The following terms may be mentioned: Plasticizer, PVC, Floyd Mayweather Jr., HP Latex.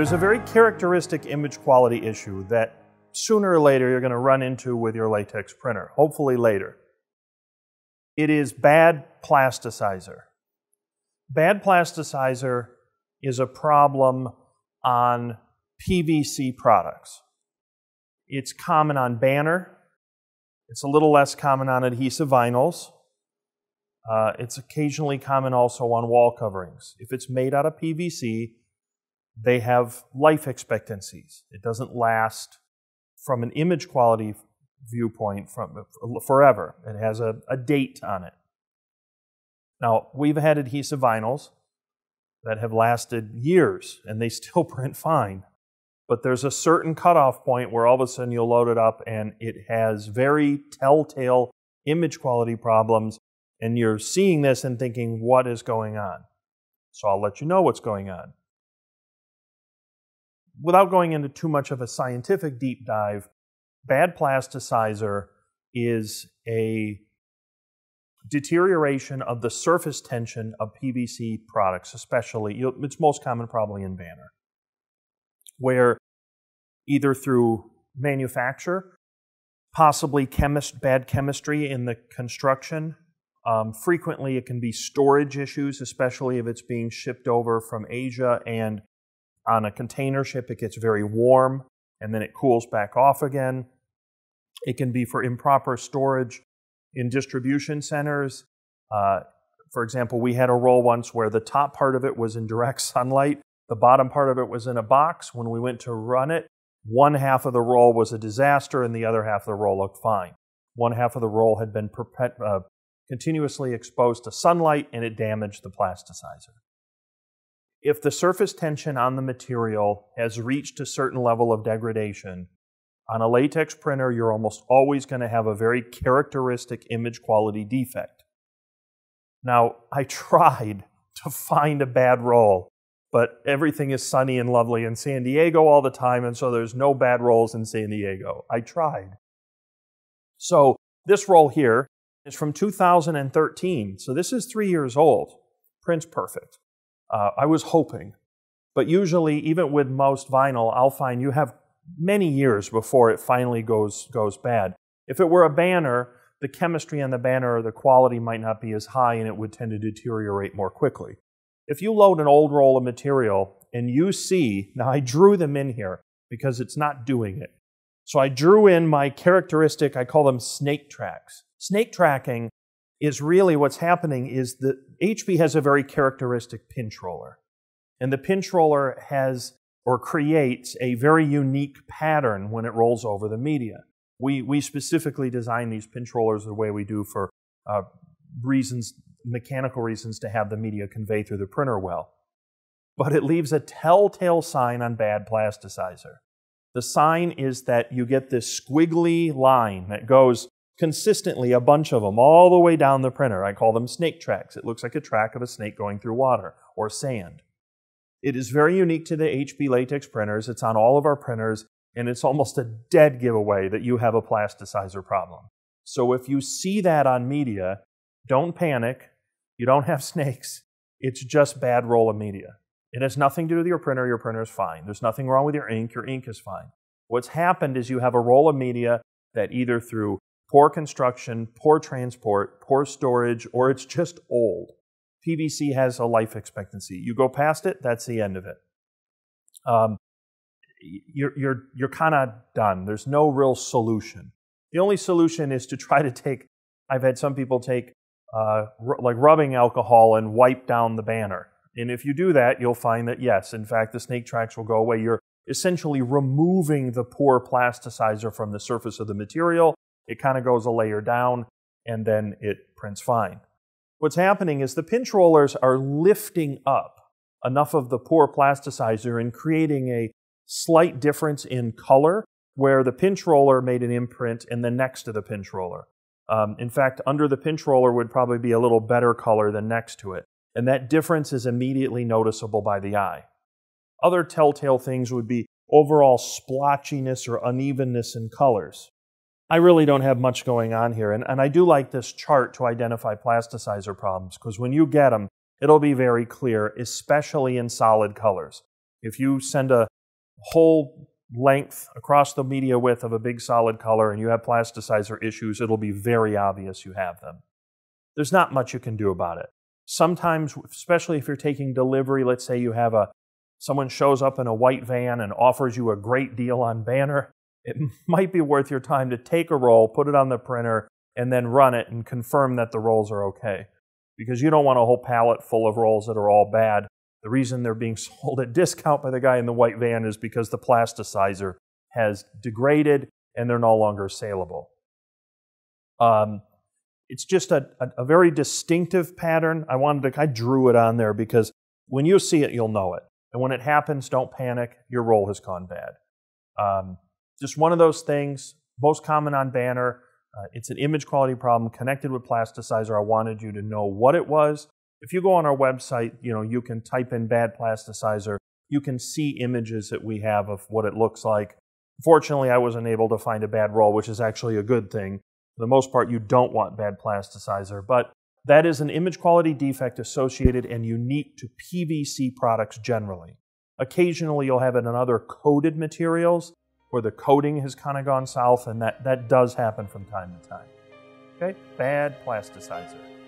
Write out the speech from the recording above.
There's a very characteristic image quality issue that sooner or later you're going to run into with your latex printer, hopefully later. It is bad plasticizer. Bad plasticizer is a problem on PVC products. It's common on banner. It's a little less common on adhesive vinyls. It's occasionally common also on wall coverings. If it's made out of PVC, they have life expectancies. It doesn't last from an image quality viewpoint from forever. It has a date on it. Now, we've had adhesive vinyls that have lasted years and they still print fine. But there's a certain cutoff point where all of a sudden you'll load it up and it has very telltale image quality problems, and you're seeing this and thinking, what is going on? So I'll let you know what's going on. Without going into too much of a scientific deep dive, bad plasticizer is a deterioration of the surface tension of PVC products, especially. It's most common probably in banner, where either through manufacture, possibly bad chemistry in the construction, frequently it can be storage issues, especially if it's being shipped over from Asia and on a container ship it gets very warm and then it cools back off again. It can be for improper storage in distribution centers. For example, we had a roll once where the top part of it was in direct sunlight, the bottom part of it was in a box. When we went to run it, one half of the roll was a disaster and the other half of the roll looked fine. One half of the roll had been continuously exposed to sunlight and it damaged the plasticizer. If the surface tension on the material has reached a certain level of degradation, on a latex printer, you're almost always going to have a very characteristic image quality defect. Now, I tried to find a bad roll, but everything is sunny and lovely in San Diego all the time, and so there's no bad rolls in San Diego. I tried. So this roll here is from 2013, so this is 3 years old. Print's perfect. I was hoping, but usually, even with most vinyl, I'll find you have many years before it finally goes bad. If it were a banner, the chemistry on the banner or the quality might not be as high and it would tend to deteriorate more quickly. If you load an old roll of material and you see, now I drew them in here because it's not doing it. So I drew in my characteristic, I call them snake tracks. Snake tracking is really what's happening is that HP has a very characteristic pinch roller. And the pinch roller has or creates a very unique pattern when it rolls over the media. We specifically design these pinch rollers the way we do for reasons, mechanical reasons, to have the media convey through the printer well. But it leaves a telltale sign on bad plasticizer. The sign is that you get this squiggly line that goes consistently, a bunch of them, all the way down the printer. I call them snake tracks. It looks like a track of a snake going through water or sand. It is very unique to the HP Latex printers. It's on all of our printers, and it's almost a dead giveaway that you have a plasticizer problem. So if you see that on media, don't panic. You don't have snakes. It's just bad roll of media. It has nothing to do with your printer. Your printer is fine. There's nothing wrong with your ink. Your ink is fine. What's happened is you have a roll of media that either through poor construction, poor transport, poor storage, or it's just old. PVC has a life expectancy. You go past it, that's the end of it. You're kind of done. There's no real solution. The only solution is to try to take, I've had some people take like rubbing alcohol and wipe down the banner. And if you do that, you'll find that yes, in fact, the snake tracks will go away. You're essentially removing the poor plasticizer from the surface of the material. It kind of goes a layer down, and then it prints fine. What's happening is the pinch rollers are lifting up enough of the poor plasticizer and creating a slight difference in color where the pinch roller made an imprint and then next to the pinch roller. In fact, under the pinch roller would probably be a little better color than next to it. And that difference is immediately noticeable by the eye. Other telltale things would be overall splotchiness or unevenness in colors. I really don't have much going on here, and I do like this chart to identify plasticizer problems, because when you get them, it'll be very clear, especially in solid colors. If you send a whole length across the media width of a big solid color and you have plasticizer issues, it'll be very obvious you have them. There's not much you can do about it. Sometimes, especially if you're taking delivery, let's say you have someone shows up in a white van and offers you a great deal on banner, it might be worth your time to take a roll, put it on the printer, and then run it and confirm that the rolls are okay. Because you don't want a whole pallet full of rolls that are all bad. The reason they're being sold at discount by the guy in the white van is because the plasticizer has degraded and they're no longer saleable. It's just a very distinctive pattern. I drew it on there because when you see it, you'll know it. And when it happens, don't panic. Your roll has gone bad. Just one of those things, most common on banner. It's an image quality problem connected with plasticizer. I wanted you to know what it was. If you go on our website, you can type in bad plasticizer. You can see images that we have of what it looks like. Fortunately, I wasn't able to find a bad roll, which is actually a good thing. For the most part, you don't want bad plasticizer, but that is an image quality defect associated and unique to PVC products generally. Occasionally, you'll have it in other coated materials where the coating has kind of gone south, and that does happen from time to time. Okay, bad plasticizer.